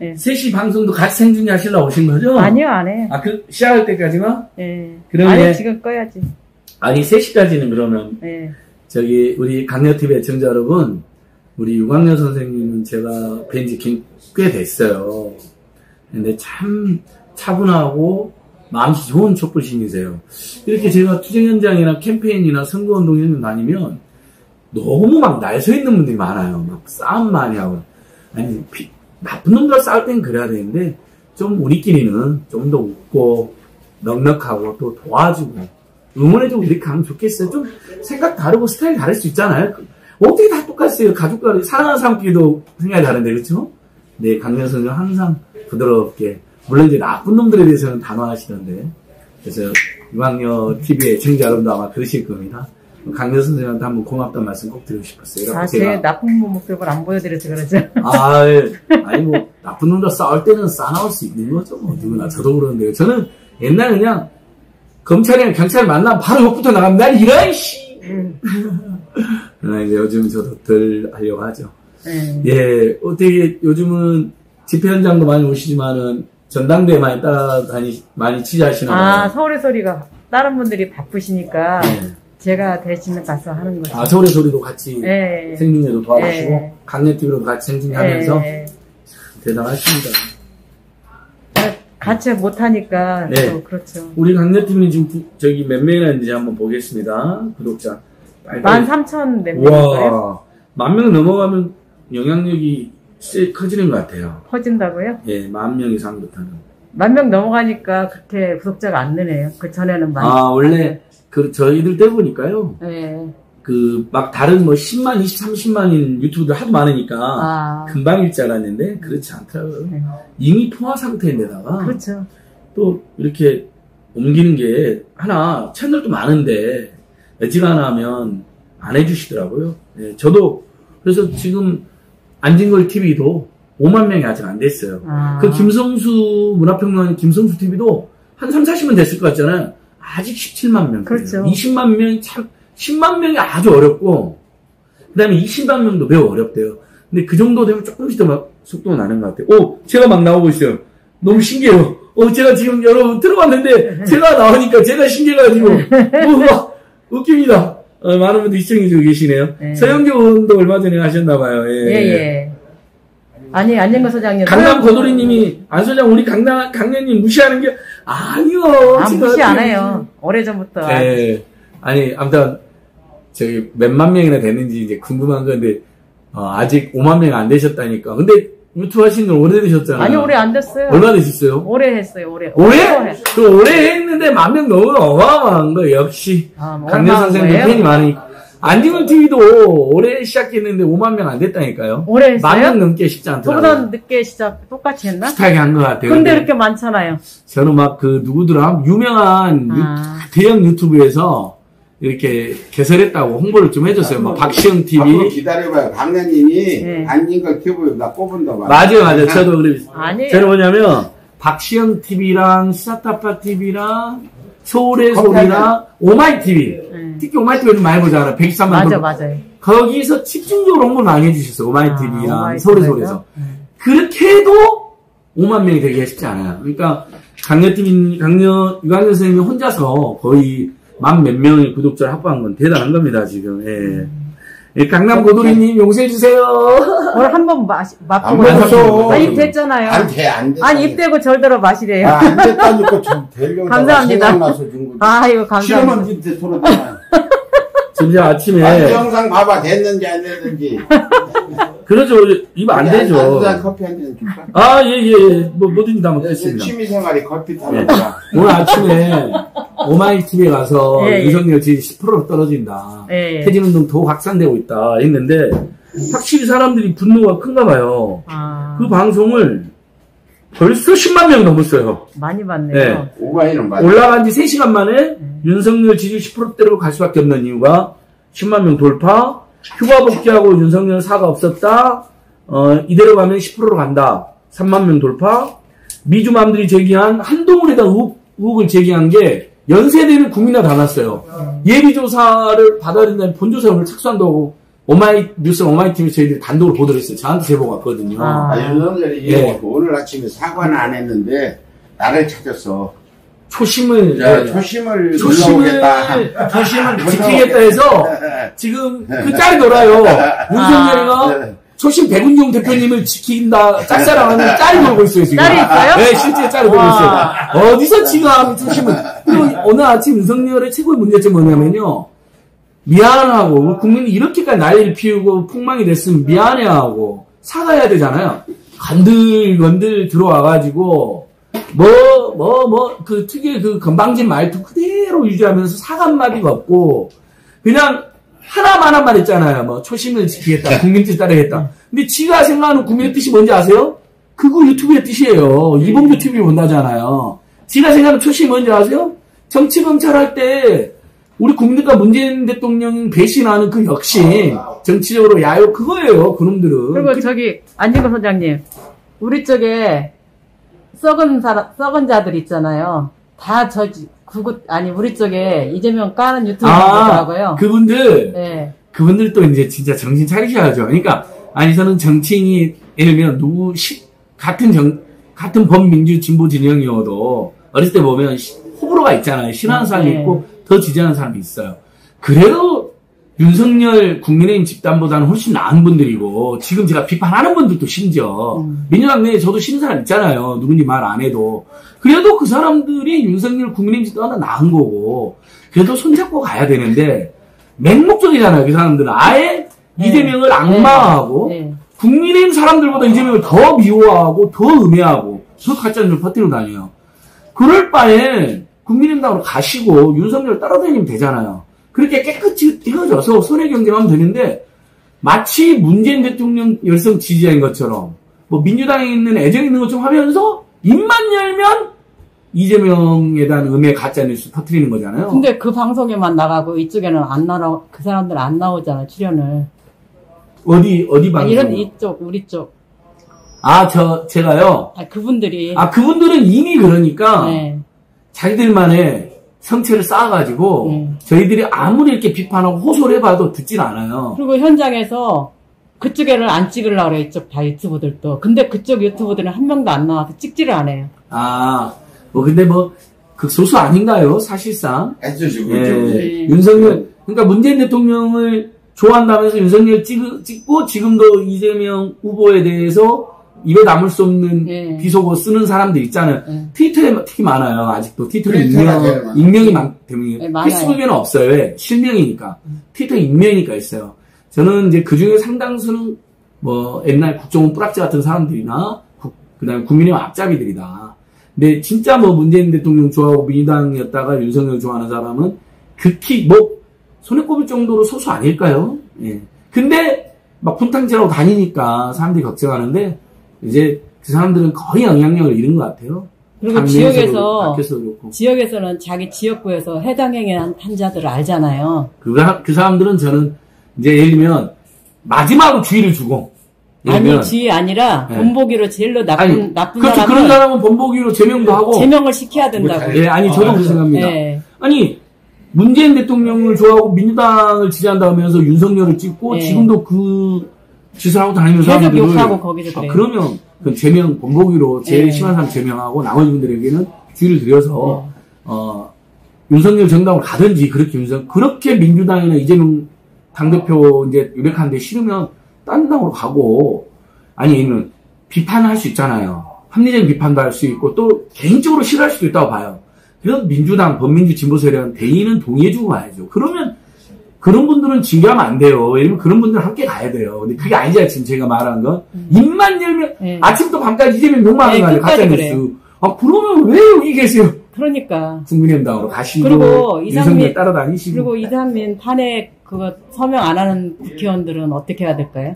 네. 3시 방송도 같이 생중계하시려고 오신 거죠? 아니요, 안 해요. 아, 그, 시작할 때까지만? 네. 그러면. 아니, 지금 꺼야지. 아니, 3시까지는 그러면. 네. 저기, 우리 강녀TV 애청자 여러분, 우리 유광녀 선생님은 제가 뵌 지 꽤 됐어요. 근데 참 차분하고 마음씨 좋은 촛불신이세요. 이렇게 제가 투쟁 현장이나 캠페인이나 선거운동 현장 다니면 너무 막 날 서 있는 분들이 많아요. 막 싸움 많이 하고. 아니, 나쁜 놈과 싸울 땐 그래야 되는데, 좀 우리끼리는 좀 더 웃고, 넉넉하고, 또 도와주고, 응원해주고 이렇게 가면 좋겠어요. 좀 생각 다르고 스타일 다를 수 있잖아요. 어떻게 다 똑같아요. 가족과 사랑하는 사람끼리도 생각이 다른데, 그렇죠? 네, 강녀 선생님 항상 부드럽게. 물론 이제 나쁜 놈들에 대해서는 단호하시던데. 그래서 유광녀 TV의 애청자 여러분도 아마 그러실 겁니다. 강녀 선생님한테 한번 고맙다는 말씀 꼭 드리고 싶었어요. 사실 제가... 나쁜 놈 목격을 안 보여드려서 그러죠. 아, 아니 뭐 나쁜 놈과 싸울 때는 싸나올 수 있는 거죠. 뭐 누구나 저도 그러는데요. 저는 옛날 그냥 검찰이랑 경찰 만나면 바로 욕부터 나가면 난 이런 씨. 그러나 이제 요즘 저도 덜 하려고 하죠. 예, 어떻게 요즘은 집회 현장도 많이 오시지만은 전당대회 많이 따라다니 많이 취재하시나요? 아, 서울의 소리가 다른 분들이 바쁘시니까. 제가 대신에 가서 하는 거죠. 아, 서울의 소리도 같이 예, 예. 생중계도 도와주시고 예. 강녀TV로도 같이 생중계하면서 예, 예. 대단하십니다. 같이 못하니까 네. 또 그렇죠. 우리 강녀TV는 지금 저기 몇 명이나 있는지 한번 보겠습니다. 구독자 13,000 몇 명인가요? 10,000명 넘어가면 영향력이 쎄 커지는 것 같아요. 커진다고요? 예, 10,000명 이상부터는 10,000명 넘어가니까 그렇게 구독자가 안 느네요. 그 전에는 많이 아 원래 그, 저희들 때 보니까요. 네. 그, 막, 다른 뭐, 10만, 20, 30만인 유튜브들 하도 많으니까. 아. 금방일 줄 알았는데, 그렇지 않더라고요. 네. 이미 포화 상태인데다가. 그렇죠. 또, 이렇게 옮기는 게, 하나, 채널도 많은데, 어지간하면 안 해주시더라고요. 네, 저도, 그래서 지금, 안진걸TV도 5만 명이 아직 안 됐어요. 아. 그, 김성수, 문화평론가님 김성수TV도 한 3, 40분 됐을 것 같잖아요. 아직 17만 명. 그렇죠. 20만 명이 참, 10만 명이 아주 어렵고, 그 다음에 20만 명도 매우 어렵대요. 근데 그 정도 되면 조금씩 더 막 속도가 나는 것 같아요. 오! 제가 막 나오고 있어요. 너무 신기해요. 오! 제가 지금 여러분 들어봤는데, 제가 나오니까 제가 신기해가지고, 막 웃깁니다. 많은 분들 시청해주고 계시네요. 네. 서영교 의원도 얼마 전에 하셨나봐요. 예. 예, 예. 아니, 안진걸 소장님. 강남 거돌이님이, 안 소장, 우리 강녀님 무시하는 게, 아니요. 아, 무시 안 해요. 오래전부터. 네. 아니, 아무튼, 저기, 몇만 명이나 됐는지 이제 궁금한 건데, 아직 5만 명 안 되셨다니까. 근데, 유튜브 하시는 건 오래되셨잖아요. 아니, 오래 안 됐어요. 얼마 되셨어요? 오래 했어요, 오래. 오래? 또 오래 했는데, 10,000명 너무 어마어마한 거, 역시. 아, 강녀 선생님 팬이 많으니까. 안진걸 TV도 올해 시작했는데 5만 명 안 됐다니까요. 올해 했어요? 10,000명 넘게 쉽지 않더라고요. 저보다 늦게 시작, 똑같이 했나? 비슷하게 한 것 같아요. 근데 이렇게 많잖아요. 저는 막 그 누구더라? 유명한 아. 대형 유튜브에서 이렇게 개설했다고 홍보를 좀 해줬어요. 막 박시영TV. 앞으로 기다려봐요. 강녀님이 네. 안진걸 TV 나 뽑은다고. 맞아요, 맞아요. 저도 그래. 아니에요. 저는 뭐냐면 박시영TV랑 시사타파TV랑 서울의 소리나 오마이TV. 특히 오마이TV를 많이 보잖아. 123만. 맞아, 맞아요. 거기서 집중적으로 홍보를 많이 해주셨어. 오마이TV랑 오마이 서울의 소리에서. 그렇게 해도 5만 명이 되기가 쉽지 않아요. 그러니까, 유광녀 선생님이 혼자서 거의 10,000몇 명의 구독자를 확보한 건 대단한 겁니다, 지금. 예. 강남 고도리님 용서해주세요. 오늘 한번 맛보고. 아니, 됐잖아요. 안 돼. 아니, 입대고 절대로 마시래요. 아, 안 됐다니까 좀 되려고. 감사합니다. 아, 이거 감사합니다. 실험한테 돌았잖아. 진짜 아침에. 아니, 영상 봐봐. 됐는지 안 됐는지. 그러죠. 이거 안 되죠. 안 커피 한 잔 줄까? 아, 예. 뭐든지 다 먹겠습니다. 취미생활이 커피 타는 거야. 오늘 아침에. 오마이TV에 가서 윤석열 지지 10%로 떨어진다. 퇴진운동 더 확산되고 있다. 했는데 확실히 사람들이 분노가 큰가 봐요. 아. 그 방송을 벌써 10만 명 넘었어요. 많이 봤네요. 네. 올라간 지 3시간 만에 윤석열 지지 10%대로 갈 수밖에 없는 이유가 10만 명 돌파, 휴가 복귀하고 윤석열 사과 없었다. 이대로 가면 10%로 간다. 3만 명 돌파. 미주맘들이 제기한 한동훈에 대한 의혹을 제기한 게 연세대는 국민화 다 났어요. 예비조사를 받아야 된다는 본조사를 착수한다고 오마이뉴스, 오마이TV 저희들이 단독으로 보도를 했어요. 저한테 제보가 왔거든요. 윤석열이 오늘 아침에 사과는 안 했는데 나를 찾았어. 초심을 야, 초심을 지키겠다 해서 지금 그 짤이 놀아요. 윤석열이가 초심 백은종 대표님을 지킨다 짝사랑하는 짤이 놀고 있어요 지금. 짤이 있어요? 네, 실제 짤이 놀고 있어요. 어디서 지금 초심을. 그리고 오늘 아침 윤석열의 최고의 문제점은 뭐냐면요, 미안하고 우리 국민이 이렇게까지 난리를 피우고 폭망이 됐으면 미안해하고 사과해야 되잖아요. 건들건들 들어와가지고 그 특유의 그 건방진 말투 그대로 유지하면서 사과 한마디가 없고, 그냥 하나만 했잖아요. 뭐, 초심을 지키겠다, 국민 뜻 따르겠다. 근데 지가 생각하는 국민의 뜻이 뭔지 아세요? 그거 유튜브의 뜻이에요. 이봉규 TV 본다잖아요. 지가 생각하는 초심이 뭔지 아세요? 정치 검찰할 때, 우리 국민들과 문재인 대통령 배신하는 그 역시, 정치적으로 야욕, 그거예요. 그놈들은. 그리고 저기, 안진걸 소장님, 우리 쪽에, 썩은 자들 있잖아요. 다 우리 쪽에 이재명 까는 유튜버더라고요. 그분들, 네. 그분들 또 이제 진짜 정신 차리셔야죠. 그러니까, 아니, 저는 정치인이, 예를 들면, 같은 범민주 진보 진영이어도, 어렸을 때 보면, 호불호가 있잖아요. 싫어하는 사람이 있고, 더 지지하는 사람이 있어요. 그래도, 윤석열 국민의힘 집단보다는 훨씬 나은 분들이고, 지금 제가 비판하는 분들도 심지어, 민주당 내에 저도 싫은 사람 있잖아요. 누군지 말 안 해도. 그래도 그 사람들이 윤석열 국민의힘 집단보다 나은 거고, 그래도 손잡고 가야 되는데, 맹목적이잖아요. 그 사람들은 아예 이재명을 악마화하고, 국민의힘 사람들보다 이재명을 더 미워하고, 더 음해하고, 더 가짜뉴스를 퍼뜨리고 다녀요. 그럴 바엔 국민의힘당으로 가시고, 윤석열 따라다니면 되잖아요. 그렇게 깨끗이 띄워져서 손해 경쟁하면 되는데, 마치 문재인 대통령 열성 지지자인 것처럼, 뭐 민주당에 있는 애정이 있는 것처럼 하면서 입만 열면 이재명에 대한 음해 가짜뉴스 퍼뜨리는 거잖아요. 근데 그 방송에만 나가고 이쪽에는 그 사람들 안 나오잖아, 출연을. 어디 방송? 우리 쪽. 제가요? 그분들이. 그분들은 이미 그러니까, 자기들만의 성체를 쌓아가지고 저희들이 아무리 이렇게 비판하고 호소를 해봐도 듣진 않아요. 그리고 현장에서 그쪽에를 안 찍으려고 그래요. 이쪽 다 유튜브들도. 근데 그쪽 유튜브들은 한 명도 안 나와서 찍지를 않아요. 근데 극소수 아닌가요? 사실상. 해주시고. 윤석열, 그러니까 문재인 대통령을 좋아한다면서 윤석열 찍고 지금도 이재명 후보에 대해서 입에 담을 수 없는 비속어 쓰는 사람들 있잖아요. 트위터에 특히 많아요. 아직도 트위터는 익명이 때문에 페이스북에는 없어요. 왜? 실명이니까. 트위터 익명이니까 있어요. 저는 이제 그 중에 상당수는 옛날 국정원 뿌락지 같은 사람들이나 그다음에 국민의힘 앞잡이들이다. 근데 진짜 문재인 대통령 좋아하고 민주당이었다가 윤석열 좋아하는 사람은 극히 손에 꼽을 정도로 소수 아닐까요? 예. 근데 분탕질하고 다니니까 사람들이 걱정하는데. 이제 그 사람들은 거의 영향력을 잃은 것 같아요. 그리고 지역에서는 자기 지역구에서 해당 행위한 자들을 알잖아요. 그 사람들은 저는 이제 예를 들면 마지막으로 주의를 주고. 주의 아니라 본보기로 제일로 나쁜 사람은. 그렇죠. 그런 사람은 본보기로 제명도 하고. 제명을 시켜야 된다고. 저도 그렇게 생각합니다. 문재인 대통령을 좋아하고 민주당을 지지한다면서 윤석열을 찍고 지금도 짓을 하고 다니는 사람들을 계속 욕하고 거기서 그래요. 그러면 그 제명 본보기로 제일 심한 사람 제명하고 나머지 분들에게는 주의를 드려서 윤석열 정당으로 가든지 그렇게 민주당이나 이재명 당대표 이제 유력한데 싫으면 다른 당으로 가고, 아니면 비판을 할 수 있잖아요. 합리적인 비판도 할 수 있고 또 개인적으로 싫어할 수도 있다고 봐요. 그래서 민주당 범민주 진보 세력은 대의는 동의해주고 가야죠. 그러면 그런 분들은 징계하면 안 돼요. 예를 들면 그런 분들은 함께 가야 돼요. 근데 그게 아니잖아요. 지금 제가 말한 건. 입만 열면, 아침부터 밤까지 이재명 욕망하는 거 아니에요. 가짜뉴스. 그러면 왜 여기 계세요? 그러니까. 국민의힘당으로 가시고. 그리고 이상민 따라다니시고. 그리고 이상민 탄핵 그거 서명 안 하는 국회의원들은 어떻게 해야 될까요?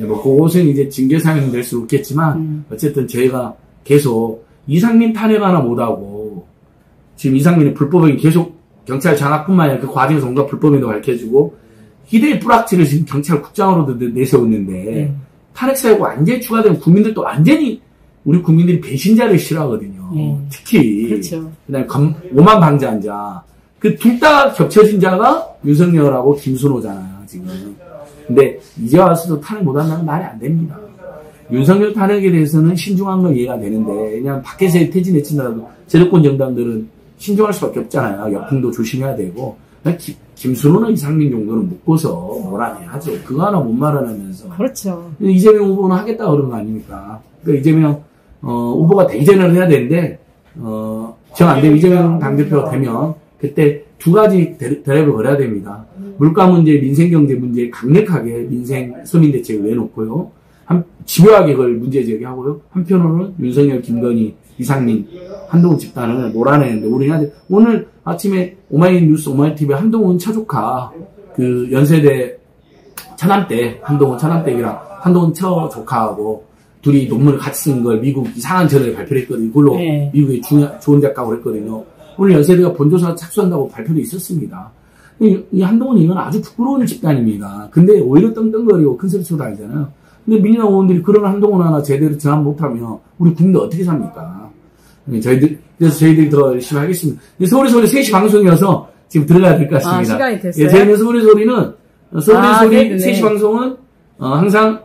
그것은 이제 징계사항이 될 수 있겠지만, 어쨌든 저희가 계속 이상민 탄핵 하나 못하고, 지금 이상민의 불법행위 계속 경찰 장악뿐만 아니라 그 과정에서 뭔가 불법에도 밝혀지고, 희대의 뿌락치를 지금 경찰국장으로도 내세웠는데, 탄핵사유고 안전이 추가되면 국민들도 완전히, 우리 국민들이 배신자를 싫어하거든요. 특히. 그렇죠. 그 다음에 오만 방자한 자. 그 둘 다 겹쳐진 자가 윤석열하고 김순호잖아요, 지금. 근데 이제 와서도 탄핵 못한다는 말이 안 됩니다. 윤석열 탄핵에 대해서는 신중한 건 이해가 되는데, 왜냐하면 밖에서의 퇴진했지라도 세력권 정당들은 신중할 수밖에 없잖아요. 역풍도 조심해야 되고. 김수로나 이상민 정도는 묶어서 뭐라니 하죠. 그거 하나 못 말하면서. 그렇죠. 이재명 후보는 하겠다 그런 거 아닙니까? 그러니까 이재명 후보가 대전을 해야 되는데 정 안 되면 이재명 당대표가 되면 그때 두 가지 대립을 걸어야 됩니다. 물가 문제, 민생 경제 문제에 강력하게 민생 서민 대책을 내놓고요. 집요하게 그걸 문제 제기하고요. 한편으로는 윤석열, 김건희, 이상민, 한동훈 집단을 몰아내는데 우리는 오늘 아침에 오마이뉴스, 오마이TV 한동훈 차조카 그 연세대 차남 때 한동훈 차남 때랑 한동훈 차조카하고 둘이 논문을 같이 쓴 걸 미국 이상한 저널에 발표를 했거든요. 이걸로 네. 미국의 좋은 작가고 그랬거든요. 오늘 연세대가 본조사 착수한다고 발표도 있었습니다. 이 한동훈이 이건 아주 부끄러운 집단입니다. 근데 오히려 떵떵거리고 큰 소리 쳐도 알잖아요. 근데 민주당 의원들이 그런 한동훈 하나 제대로 저항 못하면 우리 국민들 어떻게 삽니까? 그래서 저희들이 더 열심히 하겠습니다. 서울의소리 3시 방송이어서 지금 들어가야 될 것 같습니다. 아, 시간이 됐어요? 예, 저희는 서울의소리는, 서울의소리 3시 방송은, 항상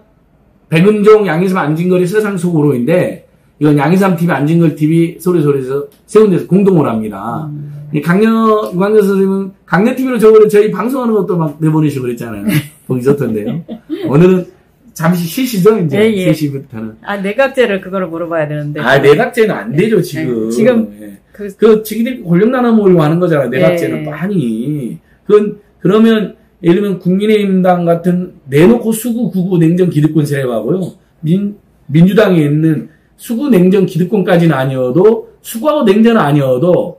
백은종, 양이삼, 안진걸이 세상 속으로인데, 이건 양이삼TV, 안진걸TV, 서울의소리에서 세 군데에서 공동을 합니다. 강녀, 유관녀 선생님은 강녀TV로 저번에 저희 방송하는 것도 막 내보내시고 그랬잖아요. 보기 좋던데요. 오늘은 잠시 쉬시죠, 이제. 예, 예. 3시부터는. 아, 내각제를 그거를 물어봐야 되는데. 아, 내각제는 안 되죠, 지금. 예, 지금. 예. 그, 지금 권력나눠 모으려고 하는 거잖아, 내각제는. 예. 아니. 그러면, 예를 들면, 국민의힘당 같은, 내놓고 수구, 구구, 냉정, 기득권 세력하고요. 민주당에 있는 수구, 냉정, 기득권까지는 아니어도, 수구하고 냉정은 아니어도,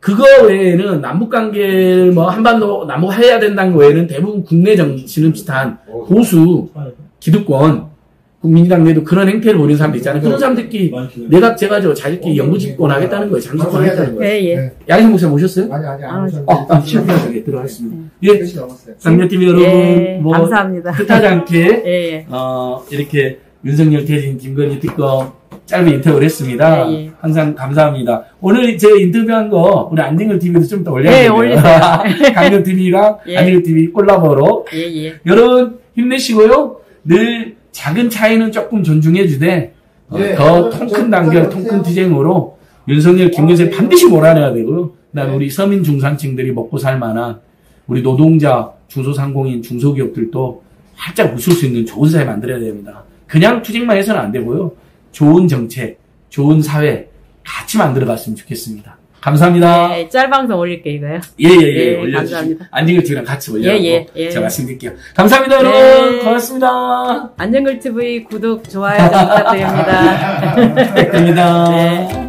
그거 외에는 남북 관계, 뭐, 한반도, 남북 해야 된다는 거 외에는 대부분 국내 정치는 비슷한 보수, 기득권, 민주당 내도 그런 행태를 보이는 사람들 있잖아요. 그런 사람들끼리 내각제가죠. 자기끼리 연구집권 하겠다는 거예요. 장기권 하겠다는 거예요. 예, 예. 양희삼 목사님 오셨어요? 아니, 안 오셨어요. 시험에 들어가겠습니다. 예. 강녀TV 여러분, 예, 뭐, 감사합니다. 뜻하지 않게, 예. 이렇게 윤석열 대진 김건희 특검 짧은 인터뷰를 했습니다. 예, 예. 항상 감사합니다. 오늘 제 인터뷰한 거, 우리 안진걸TV도 좀 더 올려야 돼요. 예, 강녀TV랑 예. 안진걸TV 콜라보로. 예, 예. 여러분, 힘내시고요. 늘 작은 차이는 조금 존중해주되 네, 더 통큰 단결, 통큰 투쟁으로 윤석열, 김건희 반드시 몰아내야 되고요. 그다음에 네. 우리 서민 중산층들이 먹고 살 만한 우리 노동자, 중소상공인, 중소기업들도 활짝 웃을 수 있는 좋은 사회 만들어야 됩니다. 그냥 투쟁만 해서는 안 되고요. 좋은 정책, 좋은 사회 같이 만들어갔으면 좋겠습니다. 감사합니다. 네, 짤방송 올릴게요, 이거요. 예, 올려주시고. 안진걸TV랑 같이 올려주고. 제가 말씀드릴게요. 감사합니다, 여러분. 고맙습니다. 안진걸TV 구독, 좋아요 부탁드립니다. 부탁드립니다. 네.